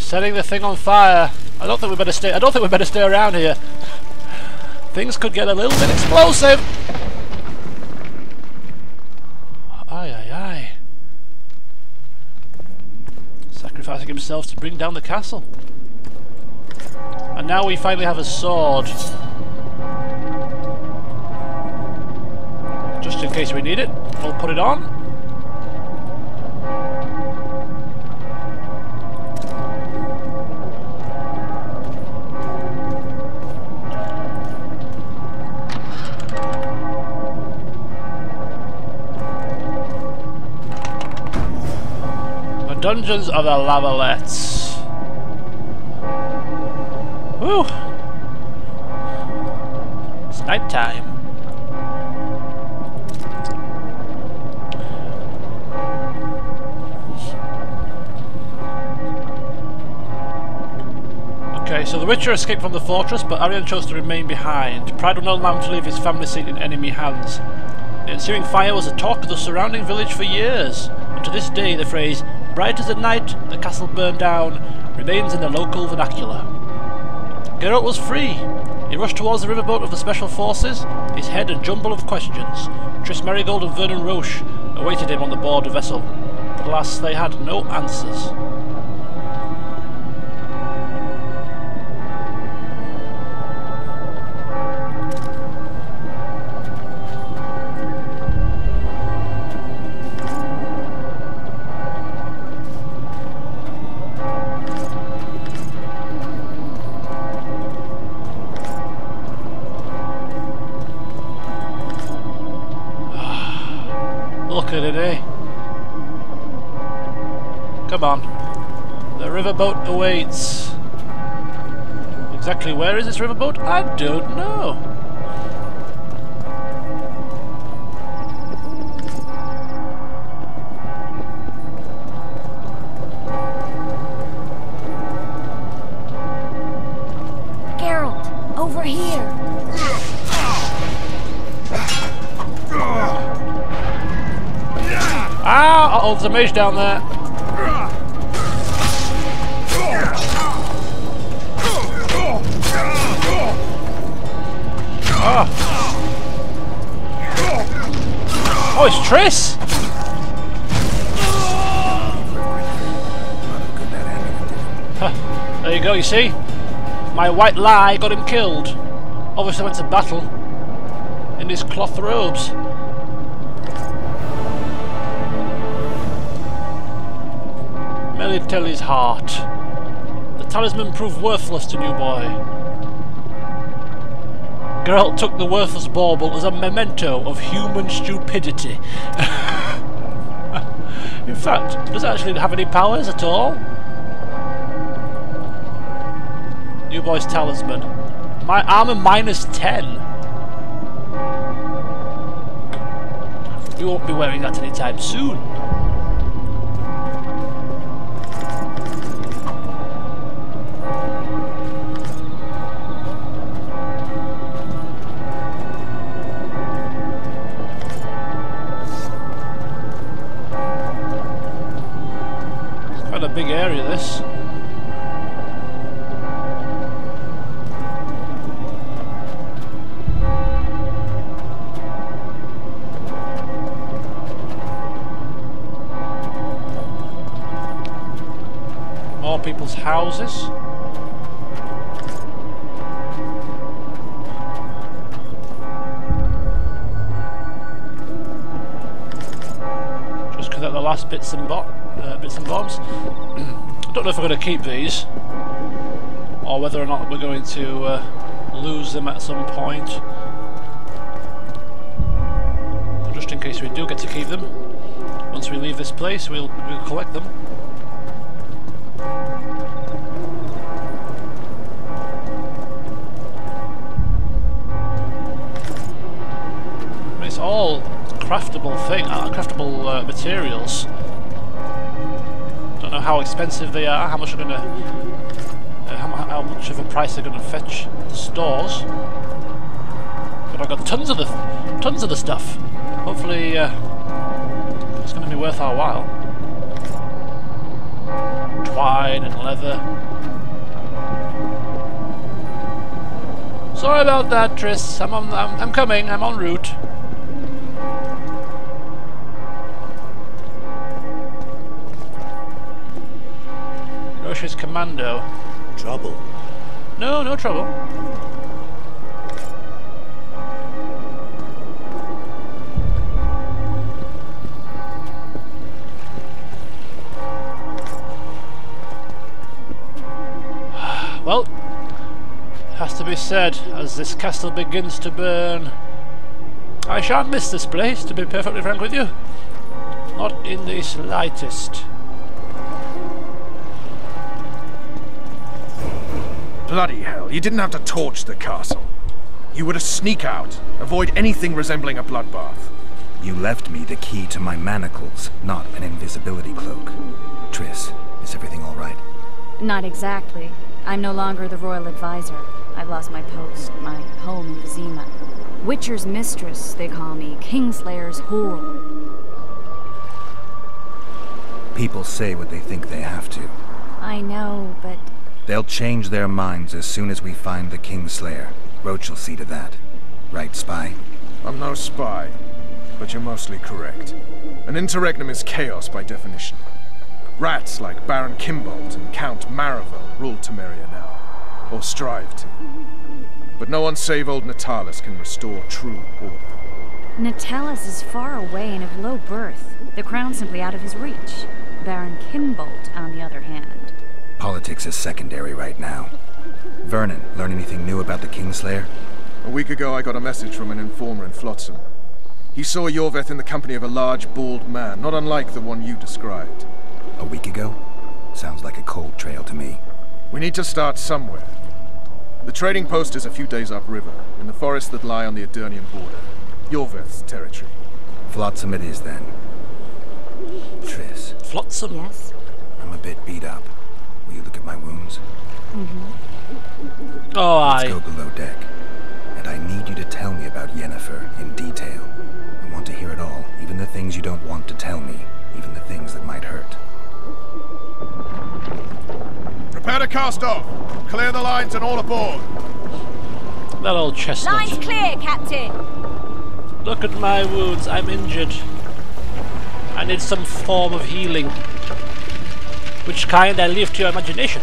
She's setting the thing on fire. I don't think we better stay around here. Things could get a little bit explosive. Aye, aye, aye. Sacrificing himself to bring down the castle. And now we finally have a sword. Just in case we need it, we'll put it on. The dungeons of the Lavalettes. Woo! It's night time. Okay, so the Witcher escaped from the fortress, but Arian chose to remain behind. Pride would not allow him to leave his family seat in enemy hands. The ensuing fire was the talk of the surrounding village for years, and to this day the phrase, "bright as the night, the castle burned down," remains in the local vernacular. Geralt was free. He rushed towards the riverboat of the Special Forces, his head a jumble of questions. Triss Merigold and Vernon Roche awaited him on the board of vessel, but alas, they had no answers. Come on. The riverboat awaits. Exactly where is this riverboat? I don't know. Geralt, over here. Uh-oh, there's a mage down there. Oh, it's Triss! Huh. There you go, you see? My white lie got him killed. Obviously went to battle in his cloth robes. Melitele's heart. The talisman proved worthless to Newboy. Geralt took the worthless bauble as a memento of human stupidity. In fact, it doesn't actually have any powers at all. Newboy's talisman. My armor -10. You won't be wearing that anytime soon. Big area, this. More people's houses. Just collect the last bits and bobs. I don't know if we're going to keep these or whether or not we're going to lose them at some point. Just in case we do get to keep them, once we leave this place we'll collect them. And it's all craftable thing, craftable materials. Know how expensive they are, how much they're gonna, how much of a price they're gonna fetch at the stores. But I've got tons of the stuff. Hopefully, it's gonna be worth our while. Twine and leather. either. Sorry about that, Triss. I'm coming. I'm en route. Roche's commando. Trouble? No, no trouble. Well, it has to be said, as this castle begins to burn, I shan't miss this place, to be perfectly frank with you. Not in the slightest. Bloody hell, you didn't have to torch the castle. You were to sneak out, avoid anything resembling a bloodbath. You left me the key to my manacles, not an invisibility cloak. Triss, is everything all right? Not exactly. I'm no longer the royal advisor. I've lost my post, my home in Vizima. Witcher's mistress, they call me. Kingslayer's whore. People say what they think they have to. I know, but... They'll change their minds as soon as we find the Kingslayer. Roche'll see to that. Right, spy? I'm no spy, but you're mostly correct. An interregnum is chaos by definition. Rats like Baron Kimbolt and Count Marivel rule Temeria now, or strive to. But no one save old Natalis can restore true order. Natalis is far away and of low birth. The crown's simply out of his reach. Baron Kimbolt, on the other hand. Politics is secondary right now. Vernon, learn anything new about the Kingslayer? A week ago I got a message from an informer in Flotsam. He saw Iorveth in the company of a large, bald man, not unlike the one you described. A week ago? Sounds like a cold trail to me. We need to start somewhere. The trading post is a few days upriver, in the forests that lie on the Adernian border. Iorveth's territory. Flotsam it is, then. Triss. Flotsam? Yes? I'm a bit beat up. Will you look at my wounds? Mm-hmm. Oh, Let's go below deck. And I need you to tell me about Yennefer in detail. I want to hear it all, even the things you don't want to tell me, even the things that might hurt. Prepare to cast off. Clear the lines and all aboard. That old chestnut. Lines clear, Captain. Look at my wounds. I'm injured. I need some form of healing. Which kind I leave to your imagination.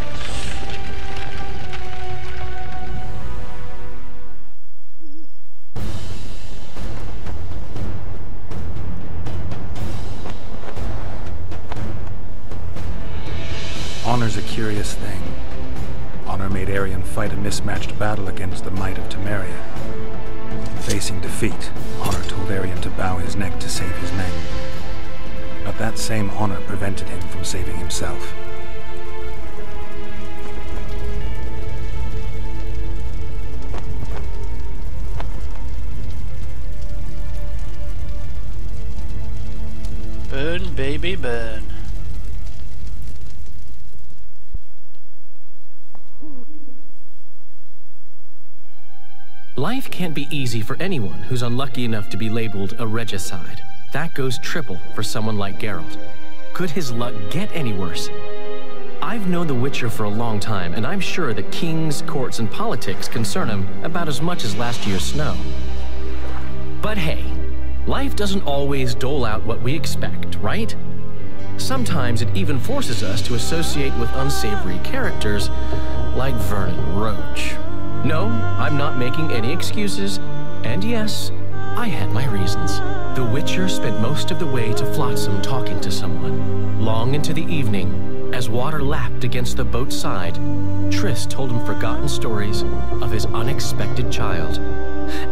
Honor's a curious thing. Honor made Arian fight a mismatched battle against the might of Temeria. Facing defeat, Honor told Arian to bow his neck to save his men. But that same honor prevented him from saving himself. Burn, baby, burn. Life can't be easy for anyone who's unlucky enough to be labeled a regicide. That goes triple for someone like Geralt. Could his luck get any worse? I've known the Witcher for a long time, and I'm sure that kings, courts, and politics concern him about as much as last year's snow. But hey, life doesn't always dole out what we expect, right? Sometimes it even forces us to associate with unsavory characters like Vernon Roche. No, I'm not making any excuses, and yes, I had my reasons. The Witcher spent most of the way to Flotsam talking to someone. Long into the evening, as water lapped against the boat's side, Triss told him forgotten stories of his unexpected child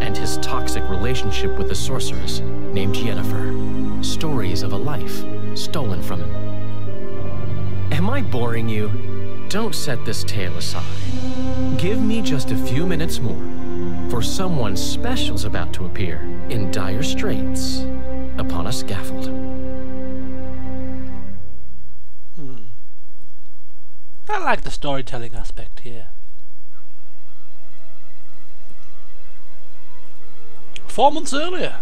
and his toxic relationship with a sorceress named Yennefer. Stories of a life stolen from him. Am I boring you? Don't set this tale aside. Give me just a few minutes more. For someone special's about to appear in dire straits upon a scaffold. I like the storytelling aspect here. Four months earlier.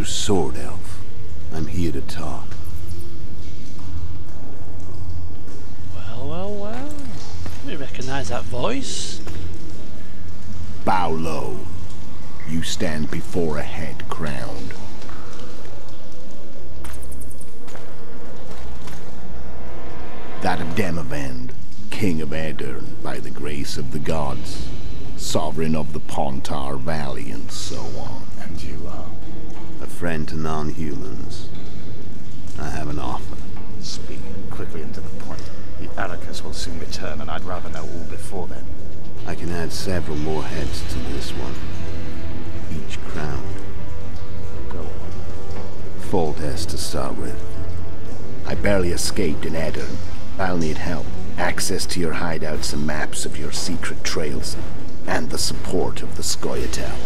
your sword, elf. I'm here to talk. Well, well, well. We recognize that voice. Bow low. You stand before a head crowned. That of Demavand, king of Aedirne, by the grace of the gods, sovereign of the Pontar Valley, and so on. And you are? A friend to non-humans. I have an offer. Speak quickly and to the point. The Arakus will soon return, and I'd rather know all before then. I can add several more heads to this one, each crowned. Go on. Foltest to start with. I barely escaped in Aedirne. I'll need help, access to your hideouts and maps of your secret trails, and the support of the Scoia'tael.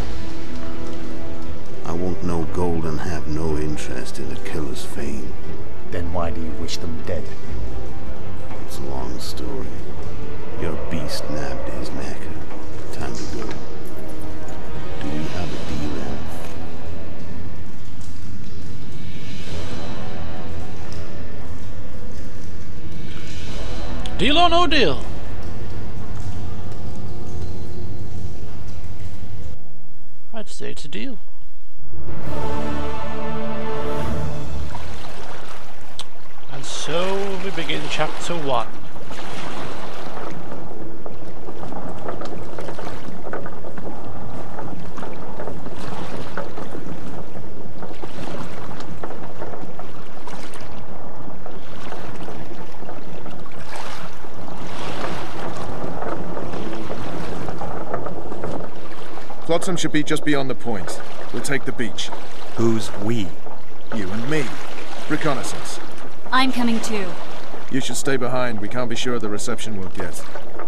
I want no gold and have no interest in a killer's fame. Then why do you wish them dead? It's a long story. Your beast nabbed his neck. Time to go. Do you have a deal, elf? Deal or no deal? I'd say it's a deal. And so we begin chapter 1. Flotsam should be just beyond the point. We'll take the beach. Who's we? You and me. Reconnaissance. I'm coming too. You should stay behind. We can't be sure of the reception we'll get.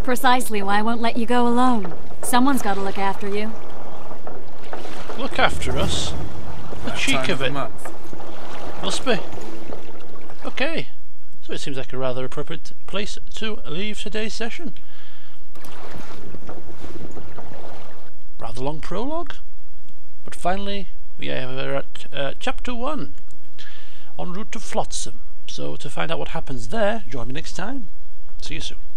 Precisely why I won't let you go alone. Someone's got to look after you. Look after us? The cheek of it. Must be. Okay. So it seems like a rather appropriate place to leave today's session. Rather long prologue, but finally we are at chapter 1, en route to Flotsam. So to find out what happens there, join me next time. See you soon.